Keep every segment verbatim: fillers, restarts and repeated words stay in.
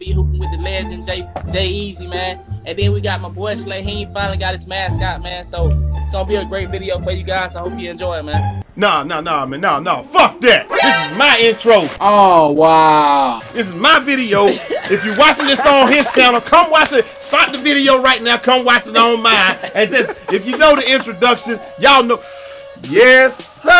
Be hooping with the legend Jai Eazy, man. And then we got my boy Shlae. He finally got his mascot, man. So it's gonna be a great video for you guys. So I hope you enjoy it, man. Nah, nah, nah, man, nah, nah. Fuck that. This is my intro. Oh wow. This is my video. If you're watching this on his channel, come watch it. Start the video right now. Come watch it on mine. And just if you know the introduction, y'all know. Yes, sir!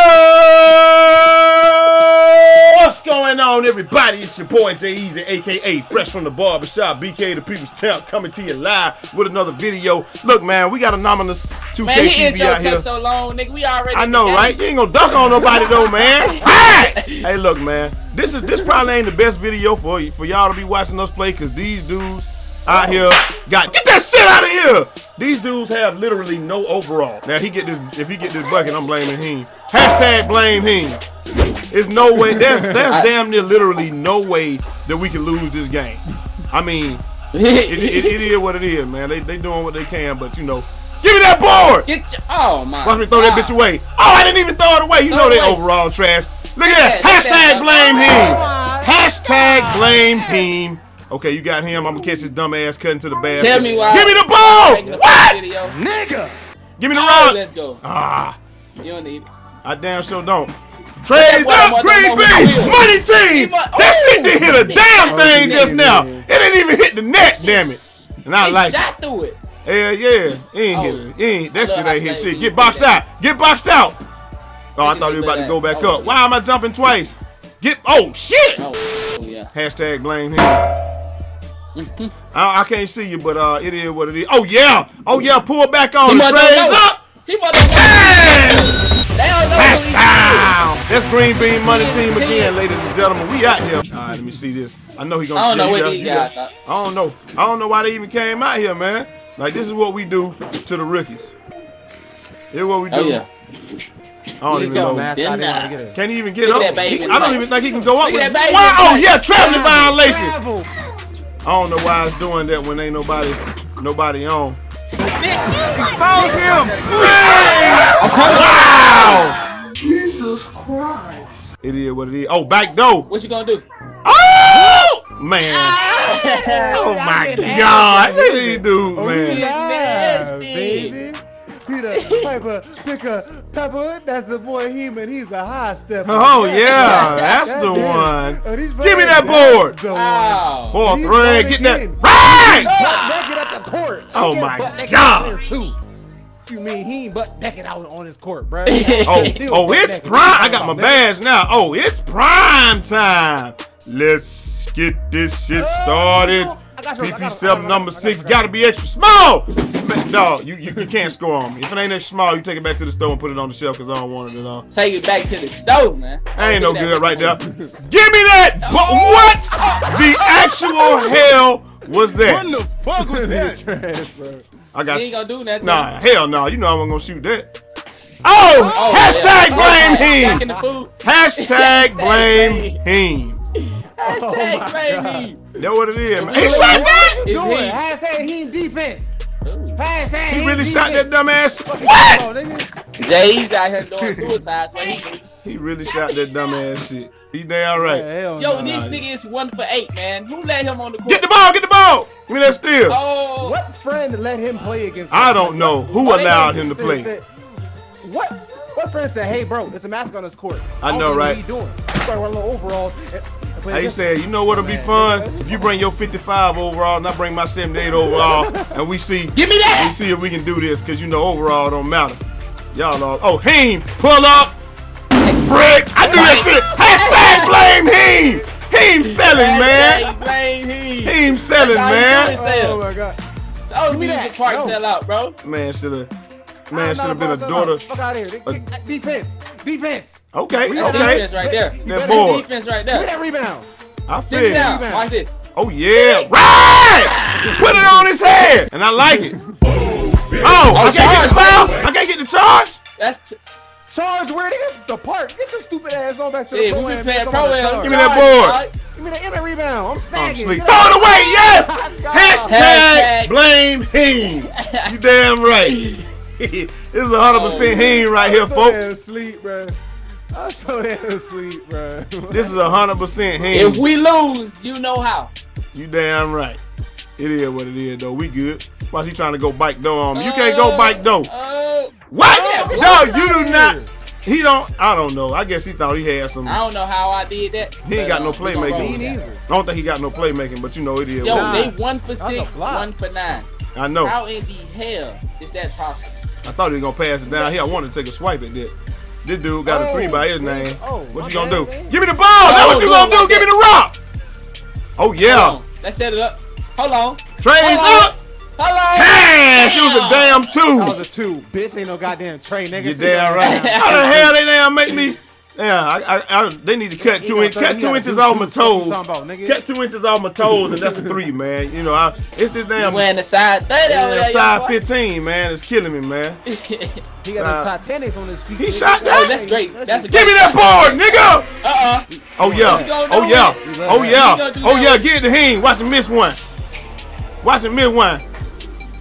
What's going on, everybody? It's your boy, Jai Eazy, a k a. Fresh from the Barbershop, B K, the People's Champ, coming to you live with another video. Look, man, we got Anonymous two K T V man, he intro out here. So long, nigga. We already I know, together. Right? You ain't gonna duck on nobody, though, man. Hey! Hey, look, man. This is this probably ain't the best video for you, for y'all to be watching us play, because these dudes out here got... Get that shit out of here! These dudes have literally no overall. Now he get this, if he get this bucket, I'm blaming him. Hashtag blame him. There's no way, that's that's damn near literally no way that we can lose this game. I mean, it, it, it is what it is, man. They they doing what they can, but you know, give me that board! Get your, oh my Watch me throw God. That bitch away. Oh, I didn't even throw it away. You throw know they away. Overall trash. Look at that. Hashtag blame him. Hashtag blame him. Okay, you got him. I'm gonna catch his dumb ass cutting to the basket. Tell me why. Give me the ball! What? Nigga! Give me the rock! Oh, let's go. Ah. You don't need it. I damn sure don't. Trades up, Green B! Money team! That shit didn't hit a damn thing just now. It didn't even hit the net, damn it. And I like it. Shot through it. Hell yeah. He ain't hit it. He ain't, that shit ain't hit shit. Get boxed out. Get boxed out. Oh, I thought he was about to go back up. Why am I jumping twice? Get, oh shit! Hashtag blame him. I, I can't see you, but uh, it is what it is. Oh yeah, oh yeah, pull back on. He the trades up. He must hey! Down. That's Green Bean Money Team again, ladies and gentlemen. We out here. All right, let me see this. I know he gonna. I don't know what he got. I don't know. I don't know why they even came out here, man. Like this is what we do to the rookies. Here's what we do. Oh, yeah. I don't even know. Can't he even get up? He, I don't even think he can go up. With wow! Oh yeah, traveling violation. I don't know why it's doing that when ain't nobody, nobody on. Expose him! Wow! Jesus Christ! It is what it is. Oh, back door! What you gonna do? Oh man! Oh my God! Look at this dude, man! Yeah, baby. Peter Piper, Picker, Pepper. That's the boy Heeman. He's a high stepper. Oh yeah, that's, that's the one. Oh, give me that board. Oh. Fourth red, get that right. Oh, at the court. Oh my God. You mean he ain't butt naked out on his court, bro? oh, oh, it's prime. I got my badge now. Oh, it's prime time. Let's get this shit started. P P seven number six gotta be extra small. No, you, you, you can't score on me. If it ain't that small, you take it back to the store and put it on the shelf because I don't want it at all. Take it back to the store, man. I ain't no good right there. Give me that! But what the actual hell was that? What the fuck was that? I got you. You ain't gonna do that. Nah, hell no. Nah. You know I wasn't gonna shoot that. Oh! oh hashtag yeah. blame oh, him! Hashtag blame him. Hashtag blame him. That's what it is, man. He shot that! Hashtag he defense. He really shot that dumb ass. What? Jay's out here doing suicide. He really shot that dumb ass shit. He damn right. Yeah, yo, this nigga is one for eight, man. Who let him on the court? Get the ball, get the ball. Give me that steal. Oh. What friend let him play against him? I don't know who oh, allowed him to play. Said, what? What friend said, hey, bro, there's a mask on this court. I know, right? What are you doing? You started with a little overall. He said, you know what'll be fun? If you bring your fifty-five overall and I bring my seventy-eight overall and we see give me that. We see if we can do this because you know overall don't matter. Y'all all oh Heem, pull up, brick. I knew that shit. Hashtag blame Heem. Heem selling, man. Heem selling, man. Oh my God. Oh, we need to park sell out, bro. Man, should've Man should have been a daughter. Fuck out of here. Defense. Defense. Okay, okay. Defense right there. That boy. Defense right there. Give me that rebound. I feel it. Watch this. Oh, yeah. Right! Put it on his head. And I like it. Oh, I can't get the foul. I can't get the charge. That's charge where it is. The park. Get your stupid ass on back to the pro end. Give me that board. Give me that inner rebound. I'm snagging. Throw it away. Yes. Hashtag blame him. You damn right. This is one hundred percent oh, him right here, folks. Sleep, bro. I so damn asleep, bro. This is one hundred percent him. If we lose, you know how. You damn right. It is what it is, though. We good. Why's he trying to go bike though on me? You can't go bike though. Uh, what? Oh, yeah, no, you do not. He don't. I don't know. I guess he thought he had some. I don't know how I did that. He ain't got no playmaking. Me neither. I don't think he got no playmaking, but you know it is. Yo, nah, they one for six, one for nine. I know. How in the hell is that possible? I thought he was gonna pass it down here. I wanted to take a swipe at that. This dude got oh, a three by his name. Oh, what you gonna do? Man. Give me the ball. Oh, that's what you gonna do. Give me the rock. Oh yeah. Let's set it up. Hold on. Train's up. Hello. Hey, she was a damn two. I was a two. Bitch, ain't no goddamn train, nigga. You damn right. How the hell they damn make me? Yeah, I, I, I, they need to cut two, in, cut two inches off my toes. About, cut two inches off my toes, and that's a three, man. You know, I, it's this damn. You wearing the side thirty yeah, over there, side fifteen, man. It's killing me, man. He got the Titanics on his feet. He shot that. Oh, that's great. That's a Give great me that board, nigga. Uh uh. Oh yeah. Oh yeah. Oh yeah. Oh yeah. Get the hang. Watch him miss one. Watch him miss one.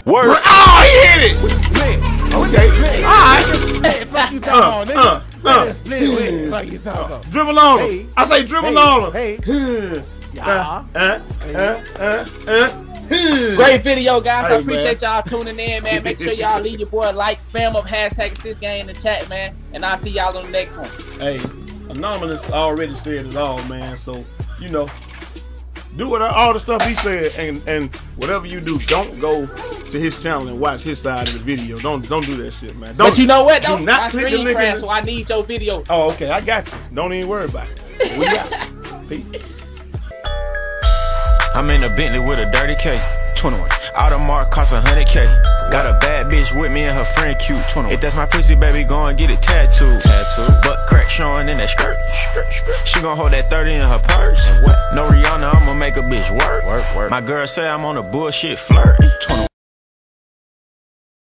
Worse. Oh, he hit it! Okay, alright. Fuck you talking on, nigga. Fuck you talking on. Dribble on him. I say dribble on him. Hey. Uh, uh, uh, uh, uh. Great video, guys. Hey, I appreciate y'all tuning in, man. Make sure y'all leave your boy a like, spam up hashtag assist game in the chat, man. And I'll see y'all on the next one. Hey, Anonymous already said it all, man. So, you know. Do what all the stuff he said, and and whatever you do, don't go to his channel and watch his side of the video. Don't don't do that shit, man. Don't, but you know what? Don't do not click the link. Crash, so I need your video. Oh, okay, I got you. Don't even worry about it. We got it. Peace. I'm in a Bentley with a dirty K. twenty-one. Automark costs one hundred K. Got a bad bitch with me and her friend cute. twenty-one. If that's my pussy, baby, go and get it tattooed. Tattooed. Butt crack showing in that skirt. Skirt, skirt. She gon' hold that thirty in her purse. And what? No Rihanna, I'ma make a bitch work. Work, work. My girl say I'm on a bullshit flirt. twenty-one.